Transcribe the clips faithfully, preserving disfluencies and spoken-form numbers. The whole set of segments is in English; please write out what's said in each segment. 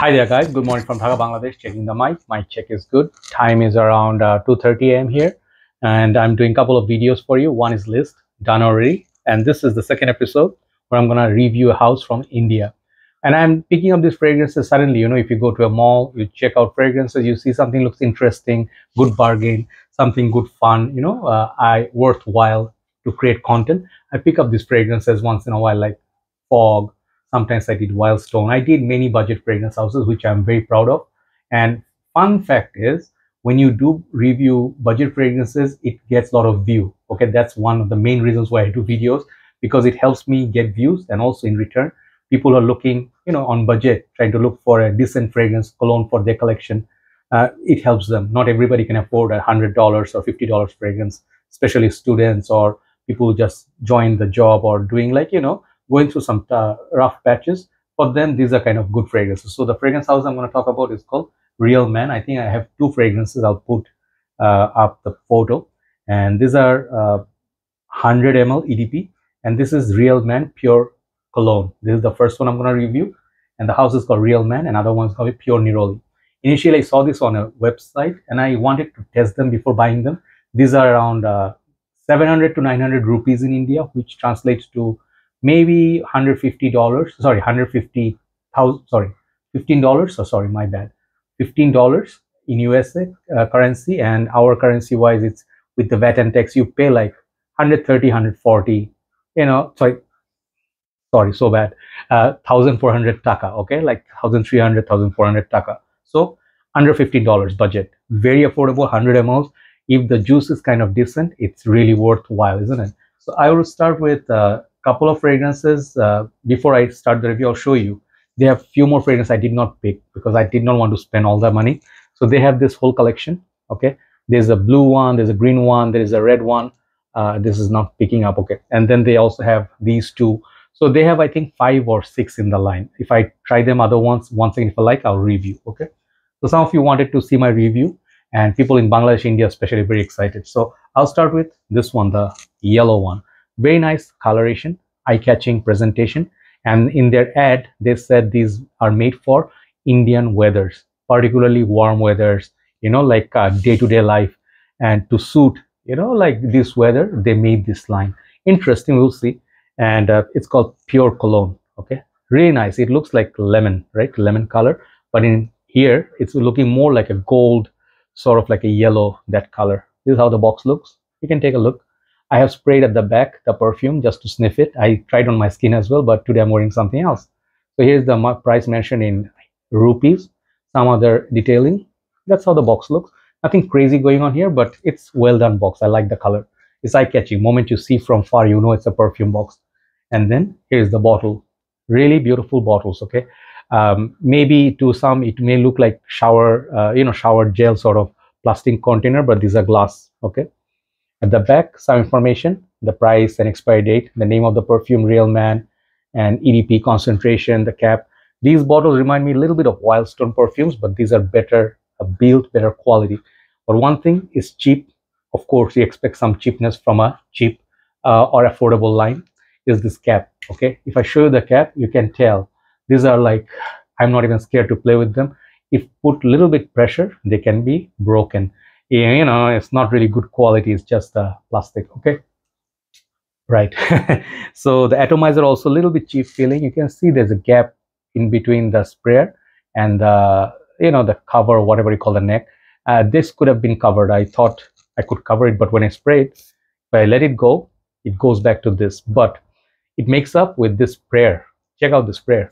Hi there guys, good morning from Dhaka, Bangladesh. Checking the mic. Mic check is good. Time is around uh, two thirty a m here, and I'm doing a couple of videos for you. One is list done already, and this is the second episode where I'm gonna review a house from India. And I'm picking up these fragrances suddenly. You know, if you go to a mall, you check out fragrances, you see something looks interesting, good bargain, something good fun, you know, uh, I worthwhile to create content. I pick up these fragrances once in a while, like fog. Sometimes I did Wild Stone. I did many budget fragrance houses, which I'm very proud of. And fun fact is, when you do review budget fragrances, it gets a lot of view. Okay, that's one of the main reasons why I do videos, because it helps me get views. And also in return, people are looking, you know, on budget, trying to look for a decent fragrance cologne for their collection. Uh, it helps them. Not everybody can afford a one hundred dollars or fifty dollars fragrance, especially students or people who just joined the job or doing, like, you know, going through some uh, rough patches. For them, these are kind of good fragrances. So the fragrance house I'm going to talk about is called Real Man. I think I have two fragrances. I'll put uh, up the photo, and these are uh, one hundred milliliters E D P, and this is Real Man Pure Cologne. This is the first one I'm going to review, and the house is called Real Man. Another one is called Pure Neroli. Initially, I saw this on a website, and I wanted to test them before buying them. These are around uh, seven hundred to nine hundred rupees in India, which translates to maybe one hundred fifty dollars, sorry, one hundred fifty thousand, sorry, fifteen dollars, so sorry, my bad, fifteen dollars in U S A uh, currency, and our currency wise, it's with the V A T and tax, you pay like one hundred thirty, one hundred forty, you know, sorry, sorry, so bad, uh, one thousand four hundred taka, okay, like one thousand three hundred, one thousand four hundred taka, so under fifteen dollars budget, very affordable, one hundred milliliters, if the juice is kind of decent, it's really worthwhile, isn't it? So I will start with uh, couple of fragrances. Uh, before I start the review, I'll show you. They have few more fragrances I did not pick because I did not want to spend all the money. So they have this whole collection. Okay, there's a blue one, there's a green one, there is a red one. Uh, this is not picking up. Okay, and then they also have these two. So they have, I think, five or six in the line. If I try them other ones, once again, if I like, I'll review. Okay, so some of you wanted to see my review, and people in Bangladesh, India, especially, very excited. So I'll start with this one, the yellow one. Very nice coloration, eye-catching presentation, and in their ad they said these are made for Indian weathers, particularly warm weathers, you know, like day-to-day uh, -day life, and to suit, you know, like this weather, they made this line. Interesting, we'll see. And uh, it's called Pure Cologne. Okay, really nice. It looks like lemon, right? Lemon color, but in here it's looking more like a gold, sort of like a yellow, that color. This is how the box looks. You can take a look. I have sprayed at the back the perfume just to sniff it. I tried on my skin as well, but today I'm wearing something else. So here's the price mentioned in rupees, some other detailing. That's how the box looks. Nothing crazy going on here, but it's well done box. I like the color. It's eye-catching. Moment you see from far, you know it's a perfume box. And then here's the bottle. Really beautiful bottles, okay? Um, maybe to some it may look like shower, uh, you know, shower gel sort of plastic container, but these are glass, okay? At the back, some information, the price and expiry date, the name of the perfume, Real Man, and E D P concentration, the cap. These bottles remind me a little bit of Wild Stone perfumes, but these are better built, better quality. But one thing is cheap. Of course, you expect some cheapness from a cheap uh, or affordable line. Is this cap, okay? If I show you the cap, you can tell. These are like, I'm not even scared to play with them. If put a little bit pressure, they can be broken. Yeah, you know, it's not really good quality, it's just uh, plastic, okay, right? So the atomizer also a little bit cheap feeling. You can see there's a gap in between the sprayer and the, you know, the cover, whatever you call the neck. Uh, this could have been covered. I thought I could cover it, but when I spray it, if I let it go, it goes back to this, but it makes up with this sprayer. Check out the sprayer,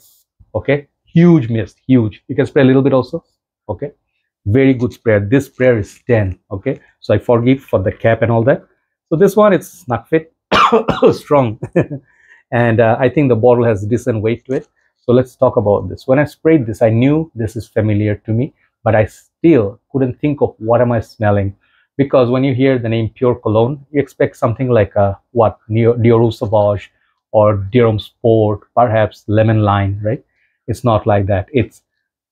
okay? Huge mist, huge. You can spray a little bit also, okay? Very good sprayer. This sprayer is ten, okay? So I forgive for the cap and all that. So this one, it's snug fit, strong. And uh, I think the bottle has decent weight to it. So let's talk about this. When I sprayed this, I knew this is familiar to me, but I still couldn't think of what am I smelling, because when you hear the name Pure Cologne, you expect something like a what, Dior Sauvage or Dior Sport, perhaps lemon lime, right? It's not like that. It's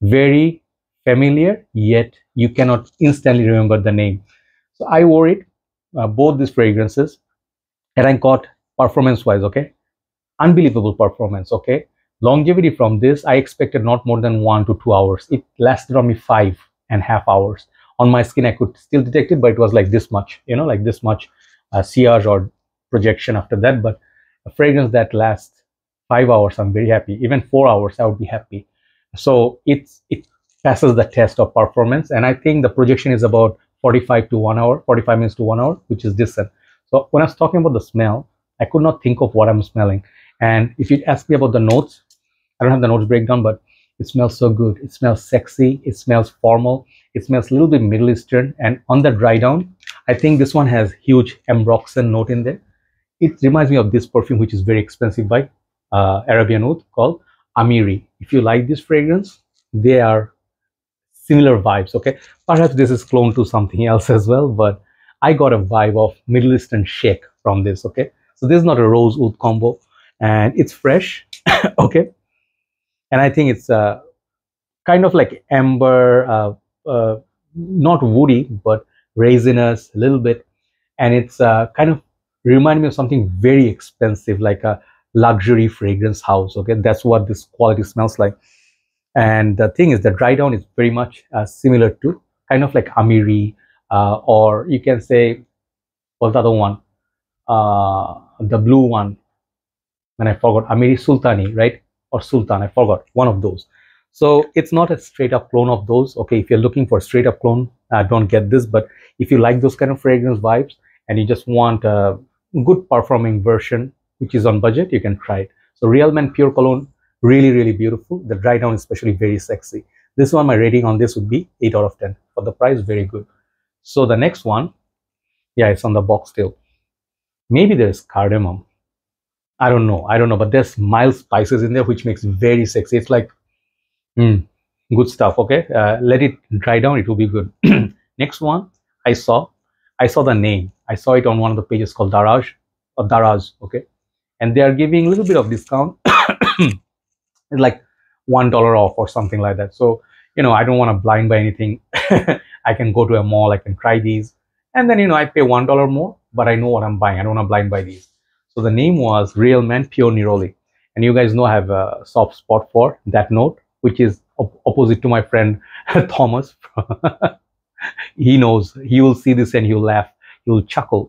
very familiar, yet you cannot instantly remember the name. So I wore it, uh, both these fragrances, and I got performance wise, okay, unbelievable performance, okay. Longevity from this, I expected not more than one to two hours. It lasted on me five and a half hours. On my skin, I could still detect it, but it was like this much, you know, like this much uh, sillage or projection after that. But a fragrance that lasts five hours, I'm very happy. Even four hours, I would be happy. So it's, it passes the test of performance. And I think the projection is about forty-five to one hour, forty-five minutes to one hour, which is decent. So when I was talking about the smell, I could not think of what I'm smelling. And if you ask me about the notes, I don't have the notes breakdown, but it smells so good. It smells sexy. It smells formal. It smells a little bit Middle Eastern. And on the dry down, I think this one has huge ambroxan note in there. It reminds me of this perfume, which is very expensive by uh, Arabian Oud, called Amiri. If you like this fragrance, they are similar vibes, okay? Perhaps this is cloned to something else as well, but I got a vibe of Middle Eastern shake from this, okay? So this is not a rose oud combo, and it's fresh, okay? And I think it's uh, kind of like amber, uh, Uh, not woody, but resinous a little bit, and it's uh, kind of remind me of something very expensive, like a luxury fragrance house, okay? That's what this quality smells like. And the thing is, the dry down is very much uh, similar to kind of like Amiri, uh, or you can say, what's the other one, uh, the blue one, and I forgot, Amiri Sultani, right? Or Sultan, I forgot, one of those. So it's not a straight up clone of those, okay? If you're looking for a straight up clone, uh, don't get this. But if you like those kind of fragrance vibes and you just want a good performing version which is on budget, you can try it. So Real Man Pure Cologne, really really beautiful. The dry down especially very sexy. This one, my rating on this would be eight out of ten. For the price, very good. So the next one, yeah, it's on the box still. Maybe there's cardamom, I don't know, I don't know, but there's mild spices in there which makes very sexy. It's like Mm, good stuff, okay? Uh, let it dry down, it will be good. Next one, I saw I saw the name, I saw it on one of the pages called Daraz or Daraz, okay? And they are giving a little bit of discount. It's like one dollar off or something like that. So, you know, I don't want to blind buy anything. I can go to a mall, I can try these, and then, you know, I pay one dollar more, but I know what I'm buying. I don't want to blind buy these. So the name was Real Man Pure Neroli, and you guys know I have a soft spot for that note, which is op opposite to my friend Thomas. He knows, he will see this and he'll laugh, he'll chuckle.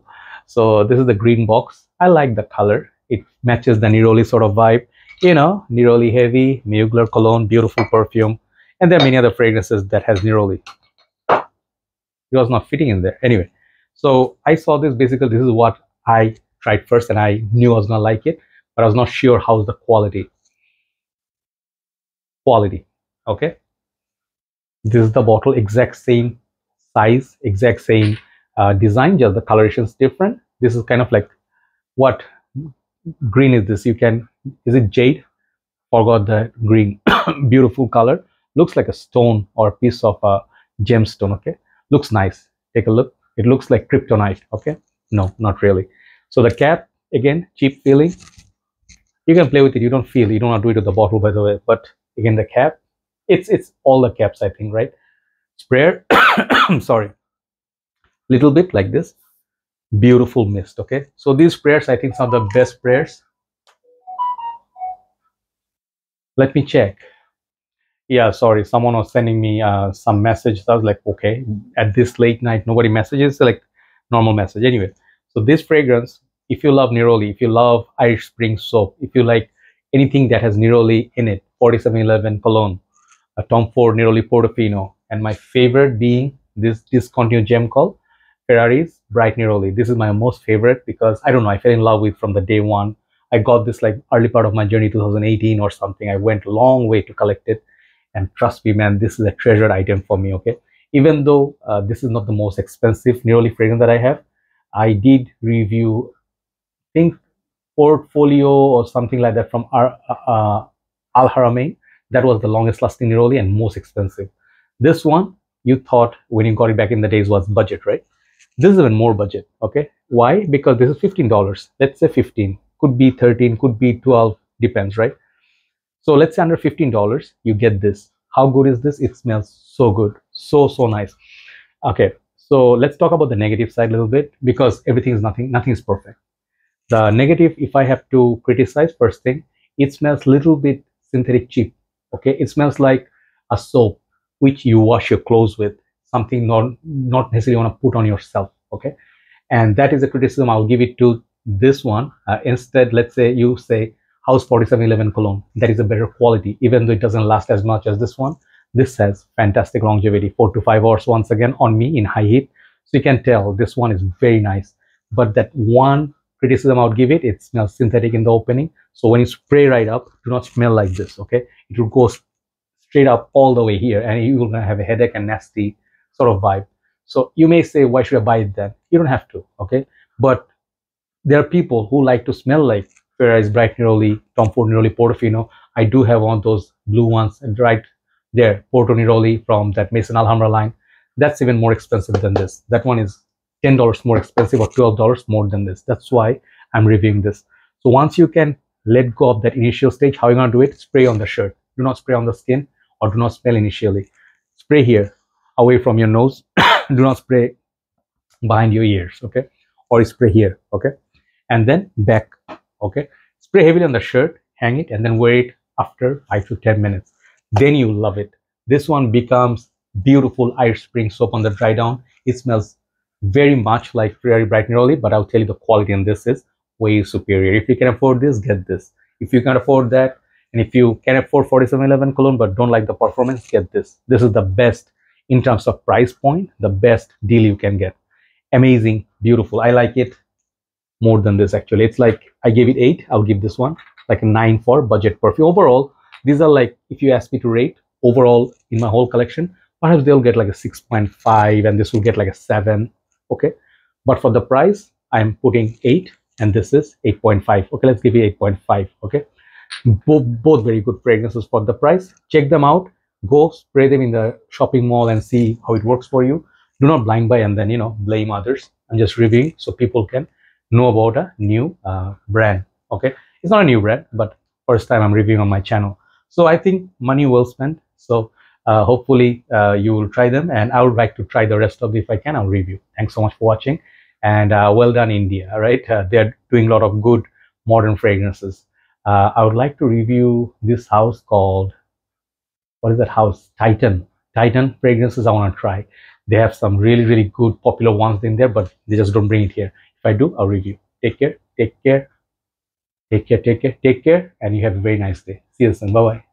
So this is the green box. I like the color, it matches the Neroli sort of vibe, you know, Neroli heavy, Mugler cologne, beautiful perfume. And there are many other fragrances that has Neroli. It was not fitting in there. Anyway, so I saw this, basically this is what I tried first, and I knew I was gonna like it, but I was not sure how's the quality. Quality, okay? This is the bottle, exact same size, exact same uh, design, just the coloration is different. This is kind of like, what green is this? You can, is it jade? Forgot the green. Beautiful color, looks like a stone or a piece of a gemstone, okay? Looks nice, take a look. It looks like kryptonite, okay? No, not really. So the cap, again, cheap feeling. You can play with it, you don't feel, you don't have to do it with the bottle, by the way, but again, the cap, it's it's all the caps, I think, right? Sprayer, sorry, little bit like this, beautiful mist, okay? So these sprayers, I think, some of the best sprayers. Let me check. Yeah, sorry, someone was sending me uh, some messages. I was like, okay, at this late night, nobody messages, so like normal message. Anyway, so this fragrance, if you love Neroli, if you love Irish Spring soap, if you like anything that has Neroli in it, forty-seven eleven Cologne, uh, Tom Ford Neroli Portofino, and my favorite being this discontinued gem called Ferrari's Bright Neroli. This is my most favorite because, I don't know, I fell in love with from the day one. I got this like early part of my journey, two thousand eighteen or something. I went a long way to collect it, and trust me, man, this is a treasured item for me, okay? Even though uh, this is not the most expensive Neroli fragrance that I have, I did review, I think, Portfolio or something like that from our uh, Al Haramain. That was the longest lasting Neroli and most expensive. This one, you thought when you got it back in the days was budget, right? This is even more budget, okay? Why? Because this is fifteen dollars. Let's say fifteen, could be thirteen, could be twelve, depends, right? So let's say under fifteen dollars you get this. How good is this? It smells so good, so so nice, okay? So let's talk about the negative side a little bit, because everything is nothing nothing is perfect. The negative, if I have to criticize, first thing, it smells a little bit synthetic chip. Okay, it smells like a soap which you wash your clothes with, something not not necessarily want to put on yourself. Okay, and that is a criticism I'll give it to this one. Uh, instead, let's say you say House forty-seven eleven Cologne, that is a better quality, even though it doesn't last as much as this one. This has fantastic longevity, four to five hours once again on me in high heat. So you can tell this one is very nice, but that one criticism I would give it, it smells synthetic in the opening. So when you spray right up, do not smell like this. Okay, it will go straight up all the way here and you will gonna have a headache and nasty sort of vibe. So you may say, why should I buy it then? You don't have to. Okay, but there are people who like to smell like Ferrari's Bright Neroli, Tom Ford Neroli Portofino. I do have one of those blue ones right there, Porto Neroli from that Maison Alhambra line. That's even more expensive than this. That one is ten dollars more expensive or twelve dollars more than this. That's why I'm reviewing this. So once you can let go of that initial stage, how are you going to do it? Spray on the shirt. Do not spray on the skin or do not smell initially. Spray here, away from your nose. Do not spray behind your ears, okay? Or spray here, okay? And then back, okay? Spray heavily on the shirt, hang it, and then wear it after five to ten minutes. Then you love it. This one becomes beautiful Irish Spring soap on the dry down. It smells very much like Ferrari Bright Neroli, but I'll tell you the quality in this is way superior. If you can afford this, get this. If you can afford that, and if you can afford forty-seven eleven Cologne but don't like the performance, get this. This is the best in terms of price point, the best deal you can get. Amazing, beautiful. I like it more than this actually. It's like I gave it eight, I'll give this one like a nine for budget perfume. Overall, these are like, if you ask me to rate overall in my whole collection, perhaps they'll get like a six point five and this will get like a seven. Okay, but for the price, I'm putting eight and this is eight point five. Okay, let's give it eight point five. Okay, both, both very good fragrances for the price. Check them out. Go spray them in the shopping mall and see how it works for you. Do not blind buy and then, you know, blame others. I'm just reviewing so people can know about a new uh, brand. Okay, it's not a new brand, but first time I'm reviewing on my channel. So I think money well spent. So uh, hopefully uh, you will try them, and I would like to try the rest of it if I can. I'll review. Thanks so much for watching, and uh, well done India. All right, uh, they're doing a lot of good modern fragrances. Uh, I would like to review this house called, what is that house? Titan. Titan fragrances I want to try. They have some really really good popular ones in there, but they just don't bring it here. If I do, I'll review. Take care. Take care. Take care, take care, take care, and you have a very nice day. See you soon. Bye-bye.